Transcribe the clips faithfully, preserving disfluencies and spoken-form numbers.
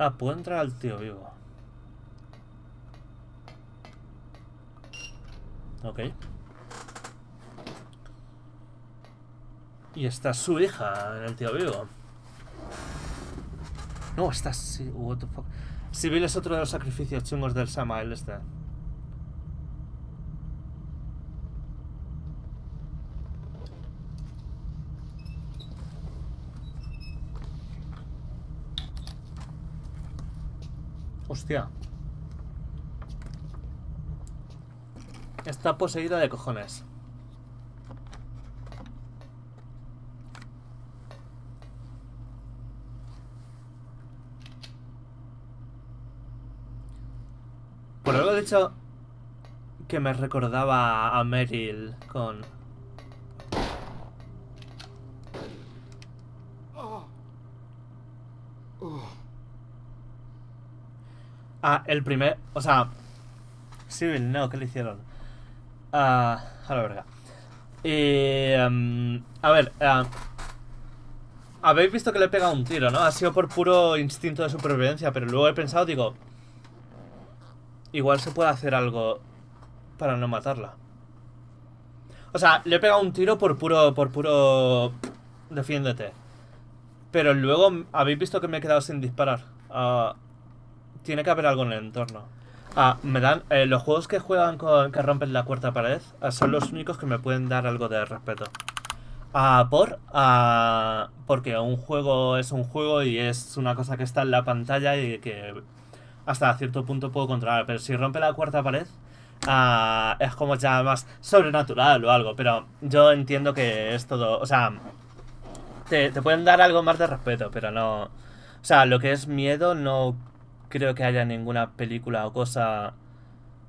Ah, puedo entrar al tío vivo. Ok. Y está su hija en el tío vivo. No, está... Sí, what the fuck. Cybil es otro de los sacrificios chungos del Samael este. Hostia. Está poseída de cojones. Por haberlo dicho que me recordaba a Meryl con... Ah, el primer... O sea... Cybil, no, ¿qué le hicieron? Ah, a la verga. Y... Um, a ver... Uh, habéis visto que le he pegado un tiro, ¿no? Ha sido por puro instinto de supervivencia, pero luego he pensado, digo... Igual se puede hacer algo para no matarla. O sea, le he pegado un tiro por puro... Por puro... Defiéndete. Pero luego habéis visto que me he quedado sin disparar. Ah... Uh, Tiene que haber algo en el entorno. Ah, me dan... Eh, los juegos que juegan con... Que rompen la cuarta pared ah, son los únicos que me pueden dar algo de respeto. Ah, por... Ah, porque un juego es un juego y es una cosa que está en la pantalla y que... Hasta cierto punto puedo controlar. Pero si rompe la cuarta pared... Ah, es como ya más sobrenatural o algo. Pero yo entiendo que es todo... O sea... Te, te pueden dar algo más de respeto, pero no... O sea, lo que es miedo no... Creo que haya ninguna película o cosa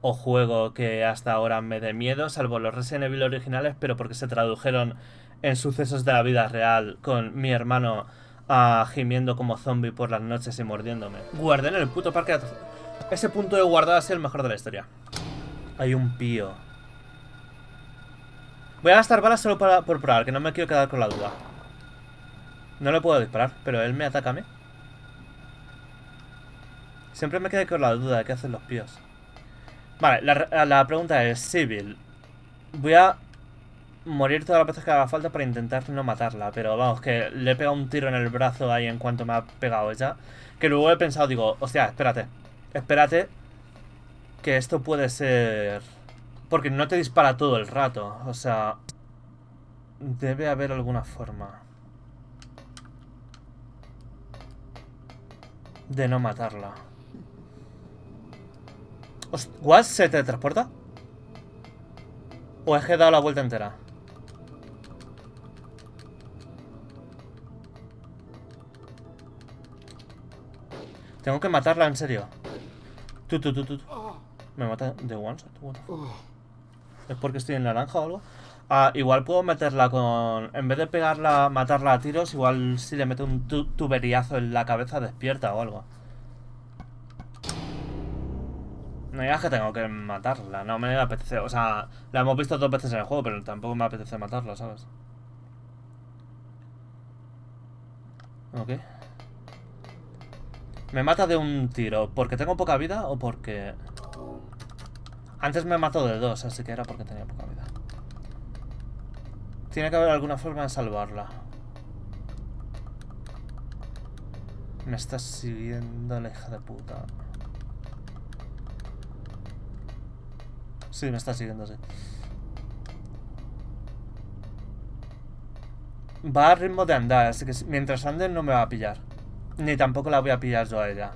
o juego que hasta ahora me dé miedo, salvo los Resident Evil originales, pero porque se tradujeron en sucesos de la vida real con mi hermano uh, gimiendo como zombie por las noches y mordiéndome. Guardé en el puto parque de atrás. Ese punto de guardado ha sido el mejor de la historia. Hay un pío. Voy a gastar balas solo para, por probar, que no me quiero quedar con la duda. No le puedo disparar, pero él me ataca a mí. Siempre me quedé con la duda de qué hacen los píos. Vale, la, la pregunta es, Cybil, voy a morir todas las veces que haga falta para intentar no matarla, pero vamos, que le he pegado un tiro en el brazo ahí en cuanto me ha pegado ella, que luego he pensado, digo, hostia, espérate, espérate, que esto puede ser... Porque no te dispara todo el rato, o sea, debe haber alguna forma de no matarla. ¿What? ¿Se teletransporta? ¿O es que he dado la vuelta entera? Tengo que matarla, en serio. Tú, tú, tú, tú. ¿Me mata de one shot? ¿Es porque estoy en naranja o algo? Ah, igual puedo meterla con... En vez de pegarla, matarla a tiros, igual si le meto un tu tuberiazo en la cabeza despierta o algo. No digas que tengo que matarla, no me apetece, o sea, la hemos visto dos veces en el juego, pero tampoco me apetece matarla, ¿sabes? Ok. ¿Me mata de un tiro porque tengo poca vida o porque...? Antes me mató de dos, así que era porque tenía poca vida. Tiene que haber alguna forma de salvarla. Me está siguiendo la hija de puta. Sí, me está siguiendo, sí. Va a ritmo de andar, así que mientras ande no me va a pillar. Ni tampoco la voy a pillar yo a ella.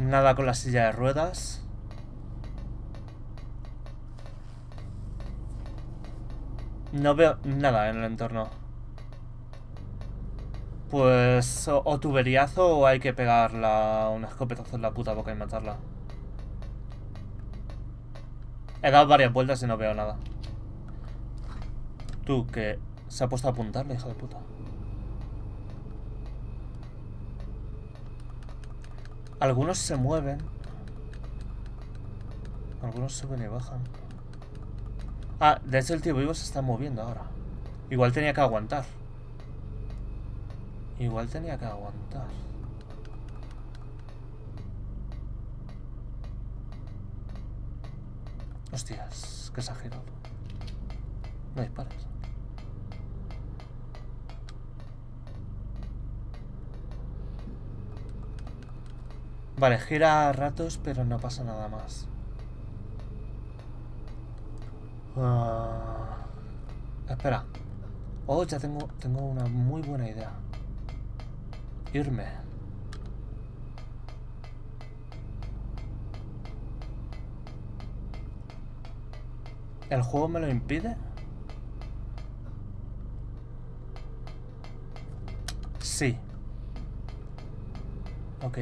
Nada con la silla de ruedas. No veo nada en el entorno. Pues o, o tuberiazo o hay que pegarla un escopetazo en la puta boca y matarla. He dado varias vueltas y no veo nada. Tú, que se ha puesto a apuntarle, hijo de puta. Algunos se mueven. Algunos suben y bajan. Ah, de hecho el tío vivo se está moviendo ahora. Igual tenía que aguantar. Igual tenía que aguantar. Hostias, qué exagerado. No dispares. Vale, gira a ratos, pero no pasa nada más. Uh, espera. Oh, ya tengo, tengo una muy buena idea. Irme. ¿El juego me lo impide? Sí. Ok.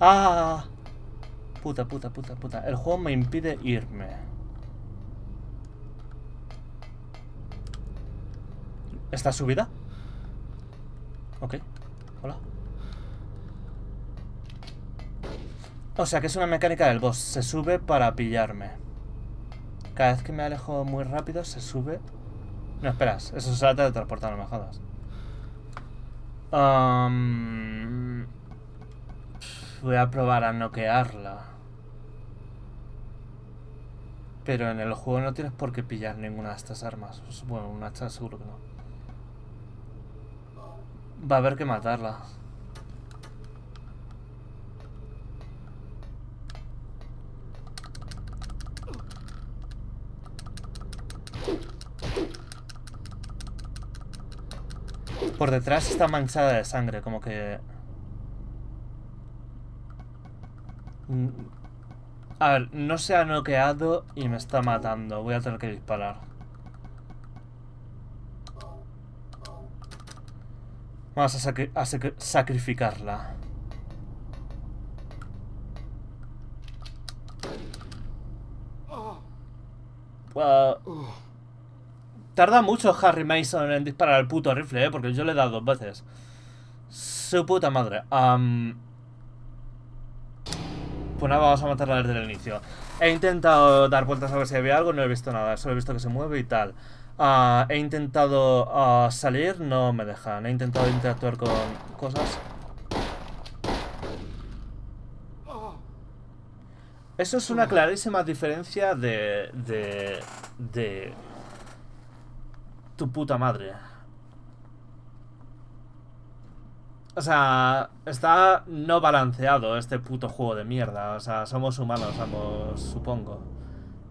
¡Ah! Puta, puta, puta, puta. El juego me impide irme. ¿Está subida? Ok. Hola. O sea que es una mecánica del boss. Se sube para pillarme. Cada vez que me alejo muy rápido se sube. No, esperas. Eso se trata de transportar, no me jodas. Um... Voy a probar a noquearla. Pero en el juego no tienes por qué pillar ninguna de estas armas. Bueno, una hacha seguro que no. Va a haber que matarla. Por detrás está manchada de sangre, como que... A ver, no se ha noqueado y me está matando. Voy a tener que disparar. Vamos a, sacri a sacri sacrificarla. Uh, tarda mucho Harry Mason en disparar al puto rifle, ¿eh? Porque yo le he dado dos veces. Su puta madre. Um, Pues nada, vamos a matarla desde el inicio. He intentado dar vueltas a ver si había algo, no he visto nada, solo he visto que se mueve y tal. Uh, he intentado uh, salir, no me dejan. He intentado interactuar con cosas. Eso es una clarísima diferencia de... de... de... tu puta madre. O sea, está no balanceado este puto juego de mierda. O sea, somos humanos ambos, supongo.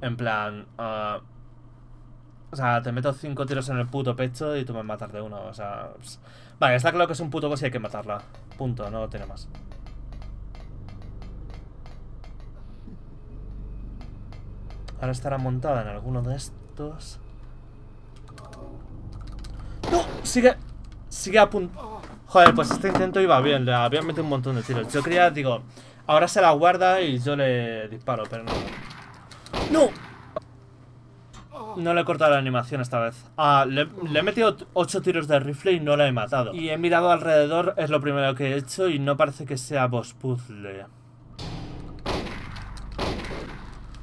En plan... Uh, o sea, te meto cinco tiros en el puto pecho y tú me matas de uno. O sea... Pues, vale, está claro que es un puto boss y hay que matarla. Punto, no tiene más. Ahora estará montada en alguno de estos. ¡No! Sigue... Sigue a punto... Joder, pues este intento iba bien, le habían metido un montón de tiros. Yo quería, digo, ahora se la guarda y yo le disparo, pero no. ¡No! No le he cortado la animación esta vez. Ah, le, le he metido ocho tiros de rifle y no la he matado. Y he mirado alrededor, es lo primero que he hecho y no parece que sea boss puzzle.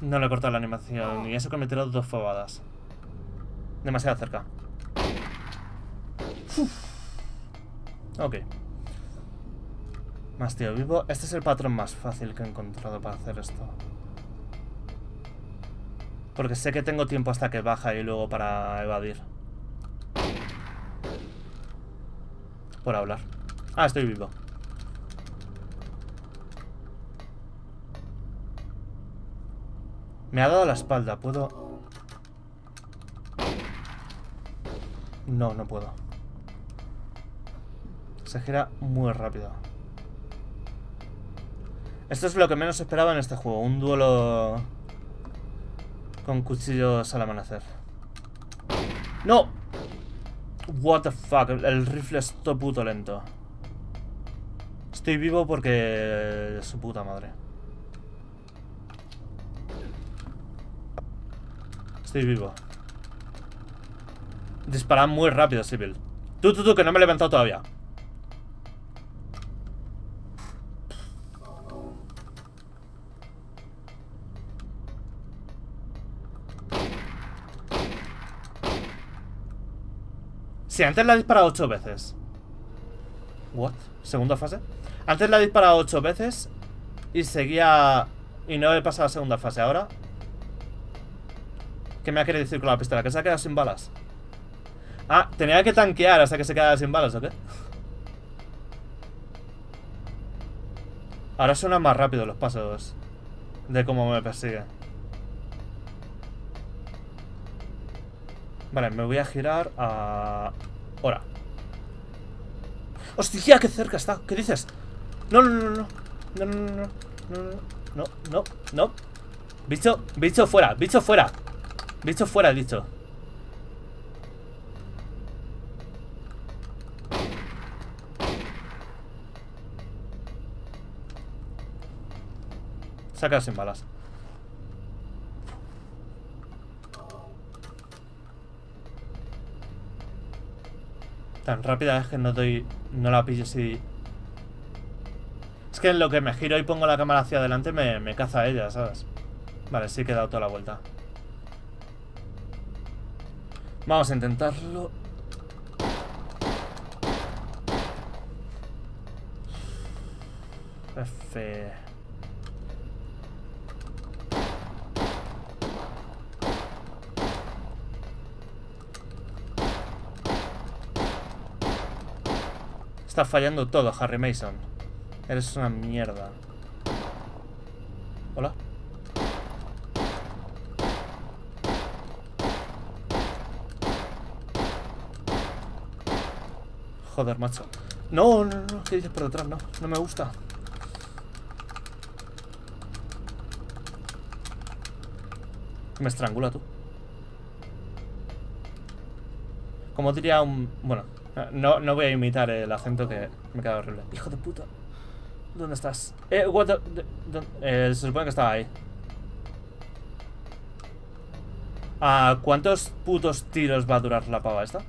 No le he cortado la animación y eso que me tiró dos fobadas. Demasiado cerca. Uf. Ok. Más tío vivo. Este es el patrón más fácil que he encontrado para hacer esto. Porque sé que tengo tiempo hasta que baja y luego para evadir. Por hablar. Ah, estoy vivo. Me ha dado la espalda. ¿Puedo...? No, no puedo. Se gira muy rápido. Esto es lo que menos esperaba en este juego. Un duelo con cuchillos al amanecer. ¡No! What the fuck. El rifle es todo puto lento. Estoy vivo porque... su puta madre. Estoy vivo. Dispara muy rápido, Cybil. Tú, tú, tú, que no me he levantado todavía. Si antes la he disparado ocho veces. What? Segunda fase. Antes la he disparado ocho veces y seguía... y no he pasado a la segunda fase. Ahora, ¿qué me ha querido decir con la pistola? Que se ha quedado sin balas. Ah, tenía que tanquear hasta que se quedara sin balas, ¿o qué? Ahora suenan más rápido los pasos de cómo me persigue. Vale, me voy a girar a... ahora. ¡Hostia, qué cerca está! ¿Qué dices? No, no, no, no. No, no, no, no, no, no, no. Bicho, bicho fuera, bicho fuera. Bicho fuera, dicho. Se ha quedado sin balas. Tan rápida es que no doy. No la pillo si. Es que en lo que me giro y pongo la cámara hacia adelante me, me caza ella, ¿sabes? Vale, sí que he dado toda la vuelta. Vamos a intentarlo. F. Está fallando todo, Harry Mason. Eres una mierda. Hola. Joder, macho. No, no, no, ¿qué dices por detrás? No, no me gusta. Me estrangula tú. Como diría un... bueno, no, no voy a imitar el acento que me queda horrible. Hijo de puta. ¿Dónde estás? Eh, what the... Eh, se supone que estaba ahí. Ah, ¿cuántos putos tiros va a durar la pava esta?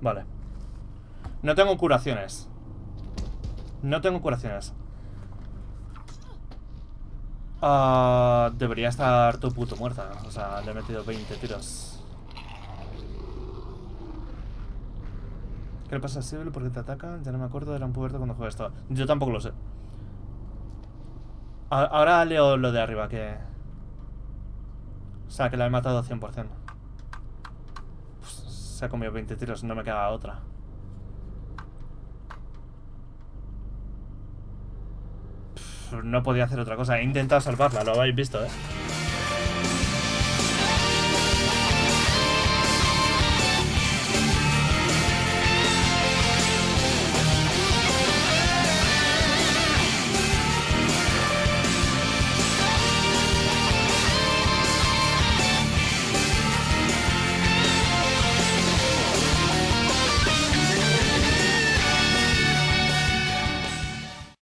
Vale. No tengo curaciones. No tengo curaciones. Uh, debería estar tu puto muerta. O sea, le he metido veinte tiros. ¿Qué le pasa a Cybil? ¿Por qué te atacan? Ya no me acuerdo, era un puberto cuando jugué esto. Yo tampoco lo sé. A ahora leo lo de arriba, que... o sea, que la he matado cien por cien. Se ha comido veinte tiros, no me queda otra. Pff, no podía hacer otra cosa. He intentado salvarla, lo habéis visto, ¿eh?